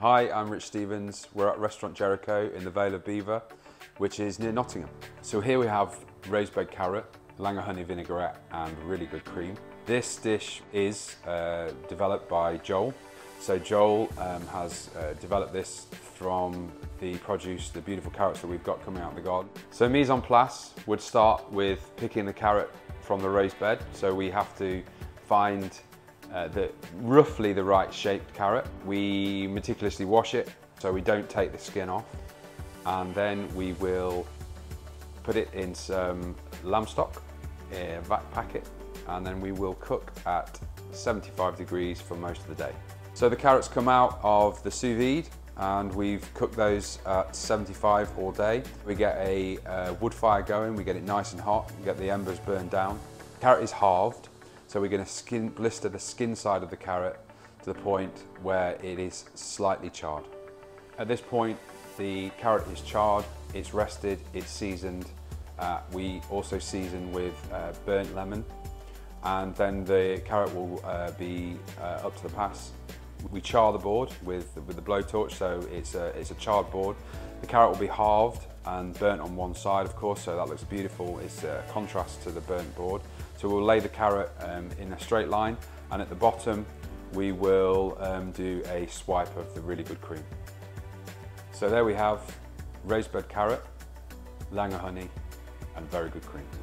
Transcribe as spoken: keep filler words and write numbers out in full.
Hi, I'm Rich Stevens. We're at Restaurant Jericho in the Vale of Beaver, which is near Nottingham. So here we have raised bed carrot, Langar Honey vinaigrette, and really good cream. This dish is uh, developed by Joel. So Joel um, has uh, developed this from the produce, the beautiful carrots that we've got coming out of the garden. So mise en place would start with picking the carrot from the raised bed. So we have to find Uh, the, roughly the right shaped carrot. We meticulously wash it so we don't take the skin off, and then we will put it in some lamb stock in a vac packet, and then we will cook at seventy-five degrees for most of the day. So the carrots come out of the sous vide and we've cooked those at seventy-five all day. We get a uh, wood fire going, we get it nice and hot, we get the embers burned down. Carrot is halved. So we're going to skin, blister the skin side of the carrot to the point where it is slightly charred. At this point, the carrot is charred, it's rested, it's seasoned. Uh, we also season with uh, burnt lemon, and then the carrot will uh, be uh, up to the pass. We char the board with, with the blowtorch, so it's a, it's a charred board. The carrot will be halved and burnt on one side, of course, so that looks beautiful. It's a contrast to the burnt board. So we'll lay the carrot um, in a straight line, and at the bottom we will um, do a swipe of the really good cream. So there we have raised bed carrot, Langar honey, and very good cream.